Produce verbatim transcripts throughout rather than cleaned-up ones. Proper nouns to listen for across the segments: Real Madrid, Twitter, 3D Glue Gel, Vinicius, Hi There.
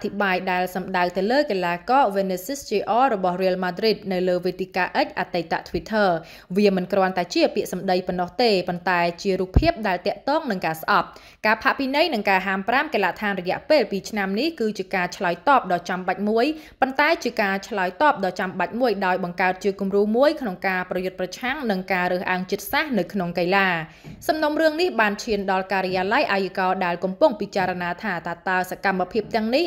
thì bài đài sầm đài tới lời là có Vinicius giê rờ rồi Real Madrid nơi lơ Vitica X ở tại Twitter vì mình còn tại chia bị sầm đầy phần nó tệ phần tài chia rụp hiệp đài tẹt tông nâng cả sập cả phá pin đấy nâng cả hàm pram cái là thang rồi dạ về vì năm ní cứ chỉ cả chọi top đòi chăm bạch muối phần tài chỉ cả chọi top đòi chăm bạch muối đòi bằng cao chưa cùng rú muối khung cảประโยชน์ประชังnâng cả rừng ăn chích xác nơi khung cây là sầm nông riêng ní bàn truyền đòi cà ria lái ai có đài cùng phong bị chà na thả tà tà sẽ cầm hiệp tăng ní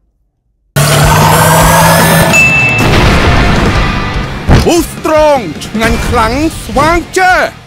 Boost strong, ngành khẳng, vang chơi.